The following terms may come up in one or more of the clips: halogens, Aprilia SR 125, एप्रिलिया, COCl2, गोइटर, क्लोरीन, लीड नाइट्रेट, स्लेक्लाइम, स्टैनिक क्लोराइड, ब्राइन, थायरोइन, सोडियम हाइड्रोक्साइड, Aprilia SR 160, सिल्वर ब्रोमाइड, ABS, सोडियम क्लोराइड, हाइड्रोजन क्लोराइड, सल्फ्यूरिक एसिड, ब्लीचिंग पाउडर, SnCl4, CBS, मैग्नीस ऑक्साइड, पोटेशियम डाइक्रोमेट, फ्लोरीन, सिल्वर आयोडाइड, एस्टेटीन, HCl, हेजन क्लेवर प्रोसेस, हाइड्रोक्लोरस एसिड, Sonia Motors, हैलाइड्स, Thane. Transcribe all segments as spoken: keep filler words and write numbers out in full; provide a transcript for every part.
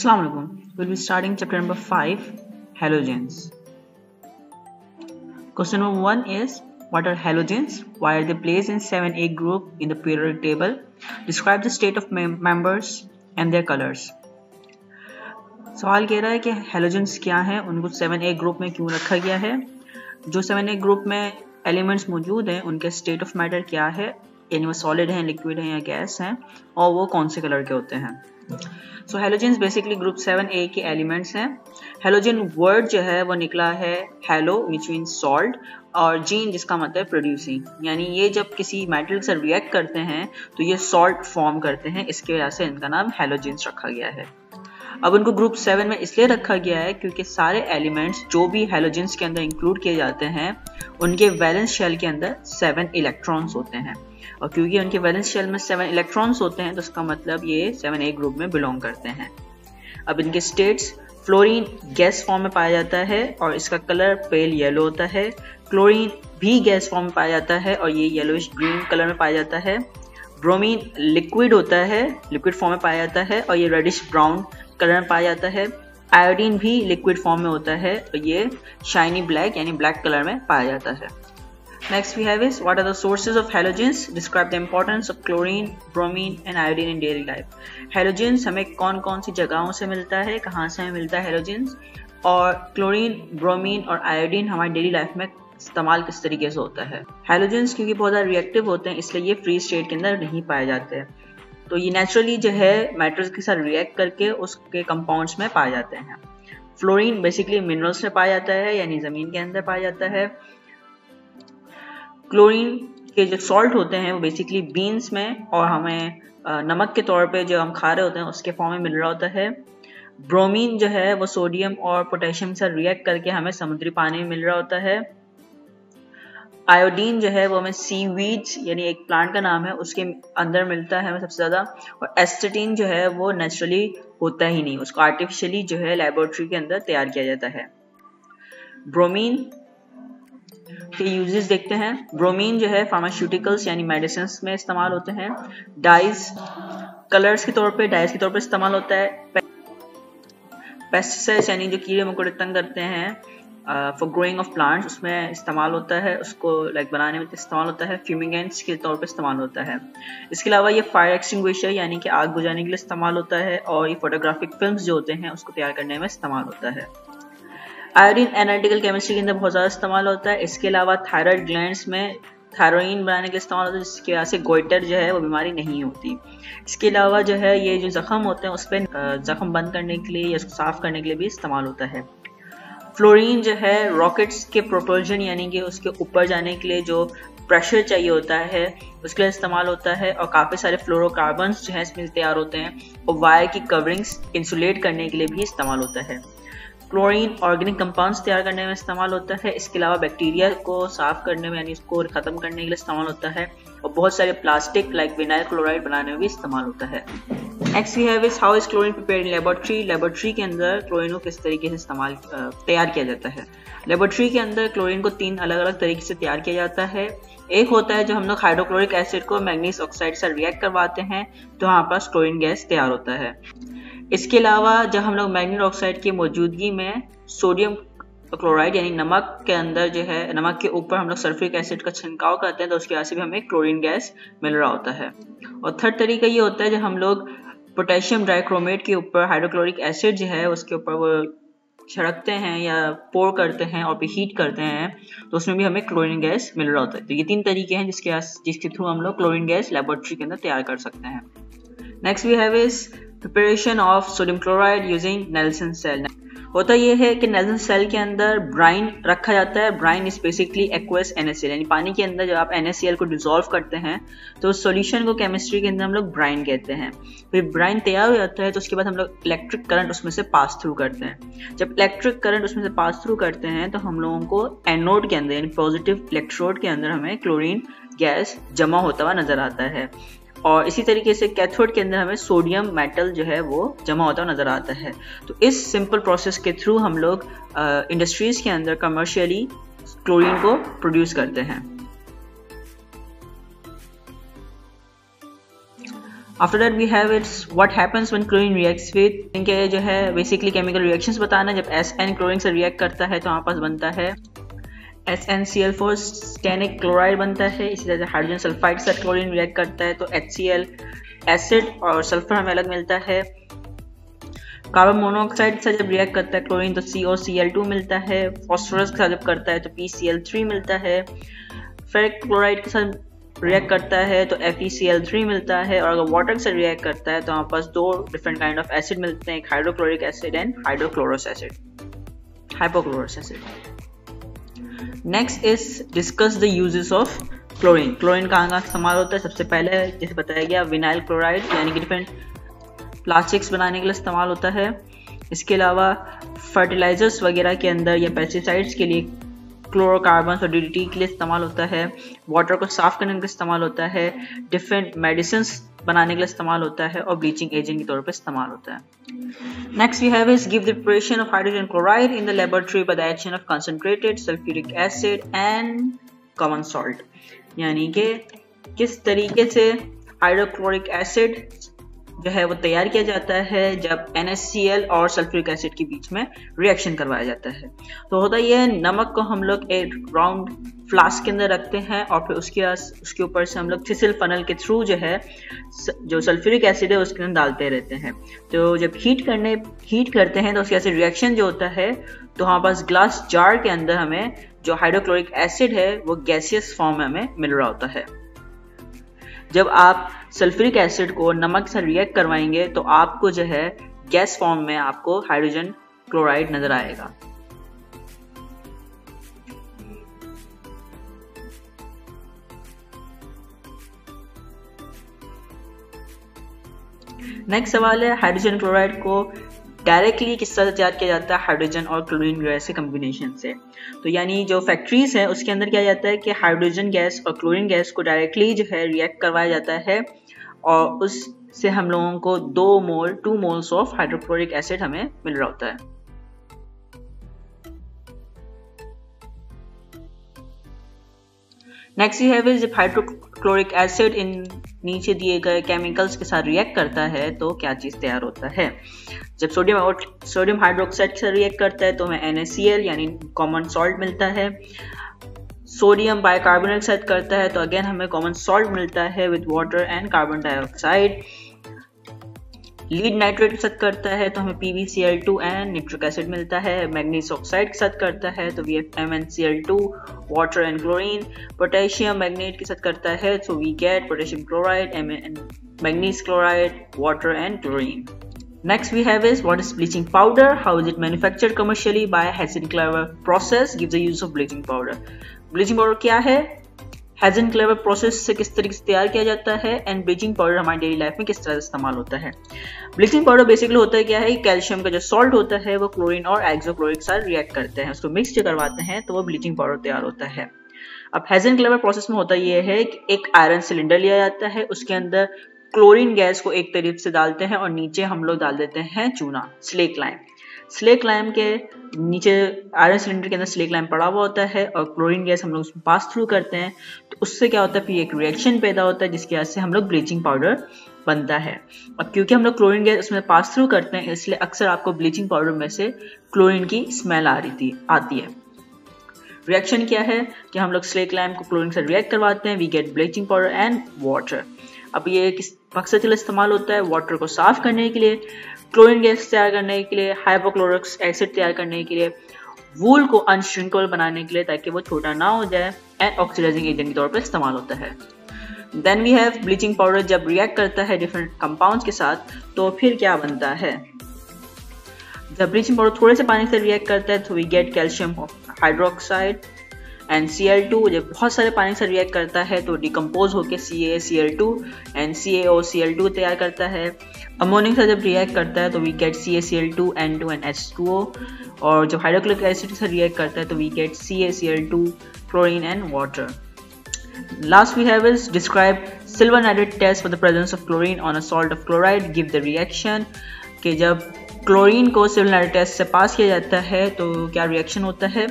अस्सलाम वालेकुम। Will be starting chapter number five, halogens. Question number one is what are halogens? Why are they placed in seven A group in the periodic table? Describe the state of mem members and their colors. सवाल कह रहा है कि halogens क्या हैं, उनको seven A group में क्यों रखा गया है। जो सेवन A ग्रुप में एलिमेंट्स मौजूद हैं उनके स्टेट ऑफ मैटर क्या है, यानी वो सॉलिड हैं, लिक्विड हैं या गैस हैं, और वो कौन से कलर के होते हैं। So halogens basically group seven A के एलिमेंट्स हैं। हैलोजन वर्ड जो है वो निकला है हैलो विच मीन सॉल्ट, और जीन जिसका मतलब है प्रोड्यूसिंग, यानी ये जब किसी मेटल से रिएक्ट करते हैं तो ये सॉल्ट फॉर्म करते हैं, इसकी वजह से इनका नाम हैलोजेंस रखा गया है। अब उनको ग्रुप सेवन में इसलिए रखा गया है क्योंकि सारे एलिमेंट्स जो भी हैलोजेंस के अंदर इंक्लूड किए जाते हैं उनके वैलेंस शेल के अंदर सेवन इलेक्ट्रॉन्स होते हैं, और क्योंकि उनके वैलेंस शेल में सेवन इलेक्ट्रॉन्स होते हैं तो उसका मतलब ये सेवन ए ग्रुप में बिलोंग करते हैं। अब इनके स्टेट्स, फ्लोरीन गैस फॉर्म में पाया जाता है और इसका कलर पेल येलो होता है। क्लोरीन भी गैस फॉर्म में पाया जाता है और ये येलोइश ग्रीन कलर में पाया जाता है। ब्रोमीन लिक्विड होता है, लिक्विड फॉर्म में पाया जाता है और ये रेडिश ब्राउन कलर में पाया जाता है। आयोडीन भी लिक्विड फॉर्म में होता है और ये शाइनी ब्लैक यानी ब्लैक कलर में पाया जाता है। Next we have is what are the sources of halogens, describe the importance of क्लोरीन, bromine and iodine in daily life. Halogens हमें कौन कौन सी जगहों से मिलता है, कहाँ से हमें मिलता है हैलोजेंस, और क्लोरीन, ब्रोमीन और आयोडीन हमारी डेली लाइफ में इस्तेमाल किस तरीके से होता है। हैलोजेंस क्योंकि बहुत ज़्यादा रिएक्टिव होते हैं इसलिए ये फ्री स्टेट के अंदर नहीं पाए जाते हैं, तो ये नेचुरली जो है मैटल्स के साथ रिएक्ट करके उसके कंपाउंड्स में पाए जाते हैं। फ्लोरीन बेसिकली मिनरल्स में पाया जाता है, यानी ज़मीन के अंदर पाया जाता है। क्लोरीन के जो सॉल्ट होते हैं वो बेसिकली बीन्स में और हमें नमक के तौर पे जो हम खा रहे होते हैं उसके फॉर्म में मिल रहा होता है। ब्रोमीन जो है वो सोडियम और पोटेशियम से रिएक्ट करके हमें समुद्री पानी में मिल रहा होता है। आयोडीन जो है वो हमें सी वीड्स यानी एक प्लांट का नाम है उसके अंदर मिलता है हमें सबसे ज़्यादा। और एस्टेटीन जो है वो नेचुरली होता ही नहीं, उसको आर्टिफिशियली जो है लेबोरेटरी के अंदर तैयार किया जाता है। ब्रोमीन के यूजेस देखते हैं। ब्रोमीन जो है फार्मास्यूटिकल्स यानी मेडिसिन में इस्तेमाल होते हैं। डाइज कलर्स के तौर पे डाइज के तौर पे इस्तेमाल होता है। पेस्टिसाइड्स यानी जो कीड़े मकोड़े तंग करते हैं फॉर ग्रोइंग ऑफ प्लांट्स, उसमें इस्तेमाल होता है, उसको लाइक like, बनाने में इस्तेमाल होता है। फ्यूमिगेंट्स के तौर पे इस्तेमाल होता है। इसके अलावा ये फायर एक्सटिंग्विशर यानी कि आग बुझाने के लिए इस्तेमाल होता है, और ये फोटोग्राफिक फिल्म्स जो होते हैं उसको तैयार करने में इस्तेमाल होता है। आयोडीन एनालिटिकल केमिस्ट्री के अंदर बहुत ज़्यादा इस्तेमाल होता है। इसके अलावा थायराइड ग्लैंड्स में थायरोइन बनाने के लिए इस्तेमाल होता है, जिसकी वजह से गोइटर जो है वो बीमारी नहीं होती। इसके अलावा जो है ये जो जख्म होते हैं उस पर जख्म बंद करने के लिए या उसको साफ करने के लिए भी इस्तेमाल होता है। फ्लोरीन जो है रॉकेट्स के प्रोपल्शन यानी कि उसके ऊपर जाने के लिए जो प्रेशर चाहिए होता है उसके लिए इस्तेमाल होता है, और काफ़ी सारे फ्लोरोकार्बन्स जो हैं इसमें तैयार होते हैं, और वायर की कवरिंग्स इंसुलेट करने के लिए भी इस्तेमाल होता है। क्लोरीन ऑर्गेनिक कंपाउंड्स तैयार करने में इस्तेमाल होता है। इसके अलावा बैक्टीरिया को साफ करने में यानी इसको ख़त्म करने के लिए इस्तेमाल होता है, और बहुत सारे प्लास्टिक लाइक विनाइल क्लोराइड बनाने में भी इस्तेमाल होता है। Next we have is how is क्लोरीन prepared in laboratory. Laboratory के अंदर क्लोरीन को किस तरीके से इस्तेमाल तैयार किया जाता है। लेबोरेटरी के अंदर क्लोरीन को तीन अलग अलग तरीके से तैयार किया जाता है। एक होता है जो हम लोग हाइड्रोक्लोरिक एसिड को मैग्नीस ऑक्साइड से रिएक्ट करवाते हैं तो हमारे पास क्लोरीन गैस तैयार होता है। इसके अलावा जब हम लोग मैग्नीस ऑक्साइड की मौजूदगी में सोडियम क्लोराइड यानी नमक के अंदर जो है नमक के ऊपर हम लोग सल्फ्यूरिक एसिड का छिड़काव करते हैं तो उसकी वजह से भी हमें क्लोरीन गैस मिल रहा होता है। और थर्ड तरीका ये होता है जब हम लोग पोटेशियम डाइक्रोमेट के ऊपर हाइड्रोक्लोरिक एसिड जो है उसके ऊपर वो छिड़कते हैं या पोर करते हैं और फिर हीट करते हैं तो उसमें भी हमें क्लोरीन गैस मिल रहा होता है। तो ये तीन तरीके हैं जिसके जिसके थ्रू हम लोग क्लोरीन गैस लेबोरेटरी के अंदर तैयार कर सकते हैं। Next we have is preparation of सोडियम क्लोराइड using Nelson cell. होता यह है कि नेल्सन सेल के अंदर ब्राइन रखा जाता है। ब्राइन is basically aqueous N A C L यानी पानी के अंदर जब आप एन ए सी एल को डिसॉल्व करते हैं तो उस सोल्यूशन को केमिस्ट्री के अंदर हम लोग ब्राइन कहते हैं। फिर ब्राइन तैयार हो जाता है तो उसके बाद हम लोग इलेक्ट्रिक करंट उसमें से पास थ्रू करते हैं। जब इलेक्ट्रिक करंट उसमें से पास थ्रू करते हैं तो हम लोगों को एनोड के अंदर यानी पॉजिटिव इलेक्ट्रोड के अंदर हमें क्लोरीन गैस जमा होता हुआ नजर आता है, और इसी तरीके से कैथोड के अंदर हमें सोडियम मेटल जो है वो जमा होता हुआ नज़र आता है। तो इस सिंपल प्रोसेस के थ्रू हम लोग इंडस्ट्रीज़ के अंदर कमर्शियली क्लोरीन को प्रोड्यूस करते हैं। After that we have it's what happens when क्लोरीन reacts with, इनके जो है बेसिकली केमिकल रिएक्शंस बताना। जब एस एन क्लोरीन से रिएक्ट करता है तो हमारे पास बनता है S N C L four स्टैनिक क्लोराइड बनता है। इसी तरह से हाइड्रोजन सल्फाइड से क्लोरीन रिएक्ट करता है तो एच सी एल एसिड और सल्फर हमें अलग मिलता है। कार्बन मोनोऑक्साइड से जब रिएक्ट करता है क्लोरीन तो सी ओ सी एल टू मिलता है। फॉस्फोरस के साथ जब करता है तो पी सी एल थ्री मिलता है। फेरिक क्लोराइड के साथ रिएक्ट करता है तो F E C L three मिलता है। और अगर वाटर से रिएक्ट करता है तो हमारे पास दो डिफरेंट काइंड ऑफ एसिड मिलते हैं, एक hydrochloric acid and हाइड्रोक्लोरस एसिड, hypochlorous acid. Next is discuss the uses of क्लोरीन। क्लोरीन का कहाँ इस्तेमाल होता है? सबसे पहले जैसे बताया गया विनाइल क्लोराइड यानी कि डिफरेंट प्लास्टिक्स बनाने के लिए इस्तेमाल होता है। इसके अलावा फर्टिलाइजर्स वगैरह के अंदर या पेस्टिसाइड्स के लिए क्लोरोकार्बन्स और डी डी टी के लिए इस्तेमाल होता है। वाटर को साफ करने के लिए इस्तेमाल होता है। डिफरेंट मेडिसिन्स बनाने के लिए इस्तेमाल होता है और ब्लीचिंग एजेंट के तौर पर इस्तेमाल होता है। Next we have is give the preparation of हाइड्रोजन क्लोराइड in the laboratory by the action of concentrated सल्फ्यूरिक एसिड and common salt, यानी कि किस तरीके से हाइड्रोक्लोरिक एसिड जो है वो तैयार किया जाता है जब एन ए सी एल और सल्फ्यूरिक एसिड के बीच में रिएक्शन करवाया जाता है। तो होता ये नमक को हम लोग एक राउंड फ्लास्क के अंदर रखते हैं और फिर उसके उसके ऊपर से हम लोग थिसल फनल के थ्रू जो है जो सल्फ्यूरिक एसिड है उसके अंदर डालते रहते हैं। तो जब हीट करने हीट करते हैं तो उसके ऐसे रिएक्शन जो होता है तो हमारे पास ग्लास जार के अंदर हमें जो हाइड्रोक्लोरिक एसिड है वो गैसियस फॉर्म में हमें मिल रहा होता है। जब आप सल्फ्यूरिक एसिड को नमक से रिएक्ट करवाएंगे तो आपको जो है गैस फॉर्म में आपको हाइड्रोजन क्लोराइड नजर आएगा। नेक्स्ट सवाल है हाइड्रोजन क्लोराइड को डायरेक्टली किस तरह तैयार किया जाता है हाइड्रोजन और क्लोरीन गैस के कम्बिनेशन से? तो यानी जो फैक्ट्रीज हैं उसके अंदर क्या जाता है कि हाइड्रोजन गैस और क्लोरीन गैस को डायरेक्टली जो है रिएक्ट करवाया जाता है और उससे हम लोगों को दो mole two moles of hydrochloric acid हमें मिल रहा होता है। नेक्स्ट यू हैव इज जब हाइड्रोक्लोरिक एसिड इन नीचे दिए गए केमिकल्स के साथ रिएक्ट करता है तो क्या चीज़ तैयार होता है? जब सोडियम और सोडियम हाइड्रोक्साइड के साथ रिएक्ट करता है तो हमें एन ए सी एल यानी कॉमन सॉल्ट मिलता है। सोडियम बाइकार्बोनेट के साथ करता है तो अगेन हमें कॉमन सॉल्ट मिलता है with water and carbon dioxide. लीड नाइट्रेट के साथ करता है तो हमें P B C L two and nitric acid मिलता है। मैग्नीस ऑक्साइड के साथ करता है तो we F M N C L two, water and क्लोरीन। Potassium magnet के साथ करता है तो we get potassium chloride, manganese chloride, water and क्लोरीन। Next we have is what is bleaching powder? How is it manufactured commercially by Heजन clever process? Gives the use of bleaching powder. Bleaching powder क्या है? हेजन क्लेवर प्रोसेस से किस तरीके से तैयार किया जाता है एंड ब्लीचिंग पाउडर हमारी डेली लाइफ में किस तरह से इस्तेमाल होता है? ब्लीचिंग पाउडर बेसिकली होता है क्या है, कैल्शियम का जो सॉल्ट होता है वो क्लोरीन और एक्सोक्लोरिक के साथ रिएक्ट करते हैं, उसको मिक्स जो करवाते हैं तो वो ब्लीचिंग पाउडर तैयार होता है। अब हेजन क्लेवर प्रोसेस में होता यह है कि एक आयरन सिलेंडर लिया जाता है, उसके अंदर क्लोरीन गैस को एक तरीके से डालते हैं और नीचे हम लोग डाल देते हैं चूना, स्लेक्लाइम। स्लेक्लाइम के नीचे आयरन सिलेंडर के अंदर स्लेक्लाइम पड़ा हुआ होता है और क्लोरीन गैस हम लोग उसमें पास थ्रू करते हैं तो उससे क्या होता है फिर एक रिएक्शन पैदा होता है जिसकी वजह से हम लोग ब्लीचिंग पाउडर बनता है। अब क्योंकि हम लोग क्लोरीन गैस उसमें पास थ्रू करते हैं इसलिए अक्सर आपको ब्लीचिंग पाउडर में से क्लोरीन की स्मेल आ रही थी आती है। रिएक्शन क्या है कि हम लोग स्लेक्लाइम को क्लोरीन से रिएक्ट करवाते हैं, we get ब्लीचिंग पाउडर and water. अब ये किस मकसद के लिए इस्तेमाल होता है? वाटर को साफ करने के लिए, क्लोरीन गैस तैयार करने के लिए, हाइपोक्लोरस एसिड तैयार करने के लिए, वूल को अनश्रिंकेबल बनाने के लिए ताकि वो छोटा ना हो जाए एंड ऑक्सीडाइजिंग एजेंट के तौर पर इस्तेमाल होता है। Then we have ब्लीचिंग पाउडर जब रिएक्ट करता है डिफरेंट कंपाउंड्स के साथ तो फिर क्या बनता है? जब ब्लीचिंग पाउडर थोड़े से पानी से रिएक्ट करता है तो we get calcium hydroxide N C L two. जब बहुत सारे पानी से रिएक्ट करता है तो डिकम्पोज होकर C A C L two and C A O C L two तैयार करता है। अमोनियम से जब रिएक्ट करता है तो we get C A C L two N two and H two O. और जब हाइड्रोक्लोरिक एसिड से रिएक्ट करता है तो we get C A C L two क्लोरीन and water. Last we have is describe silver nitrate test for the presence of chlorine on a salt of chloride. Give the reaction कि जब क्लोरीन को silver nitrate से पास किया जाता है तो क्या reaction होता है,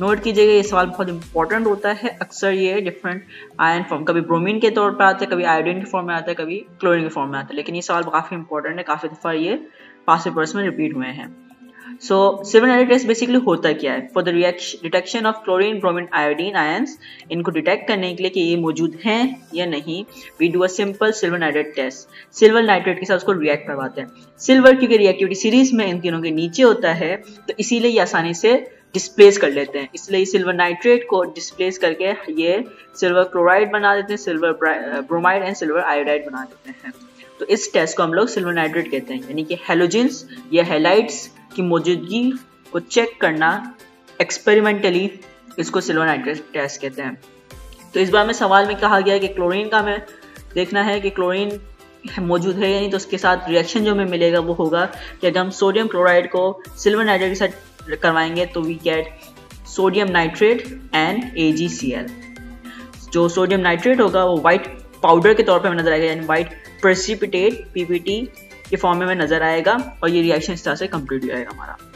नोट कीजिएगा ये सवाल बहुत इंपॉर्टेंट होता है। अक्सर ये डिफरेंट आयन फॉर्म, कभी ब्रोमीन के तौर पर आता है, कभी आयोडीन के फॉर्म में आता है, कभी क्लोरीन के फॉर्म में आता है, लेकिन ये सवाल काफ़ी इंपॉर्टेंट है, काफ़ी दफ़ा ये पास पेपर्स में रिपीट हुए हैं। सो सिल्वर नाइट्रेट बेसिकली होता क्या है, for the detection of क्लोरीन bromine iodine ions, इनको डिटेक्ट करने के लिए कि ये मौजूद हैं या नहीं, we do a simple silver nitrate test. Silver nitrate के साथ उसको रिएक्ट करवाते हैं। सिल्वर क्योंकि रिएक्टिविटी सीरीज में इन तीनों के नीचे होता है तो इसीलिए ये आसानी से डिस्प्लेस कर लेते हैं, इसलिए सिल्वर नाइट्रेट को डिस्प्लेस करके ये सिल्वर क्लोराइड बना देते हैं, सिल्वर ब्रोमाइड and सिल्वर आयोडाइड बना देते हैं। तो इस टेस्ट को हम लोग सिल्वर नाइट्रेट कहते हैं, यानी कि हैलोजेंस या हैलाइड्स की मौजूदगी को चेक करना एक्सपेरिमेंटली, इसको सिल्वर नाइट्रेट टेस्ट कहते हैं। तो इस बार में सवाल में कहा गया है कि क्लोरीन का हमें देखना है कि क्लोरीन मौजूद है या नहीं, तो उसके साथ रिएक्शन जो हमें मिलेगा वो होगा कि अगर हम सोडियम क्लोराइड को सिल्वर नाइट्रेट के साथ करवाएंगे तो we get sodium nitrate and A G C L. जो सोडियम नाइट्रेट होगा वो वाइट पाउडर के तौर पर हमें नजर आएगा, यानी white precipitate P P T के फॉर्म में नजर आएगा और ये रिएक्शन इस तरह से कंप्लीट हो जाएगा हमारा।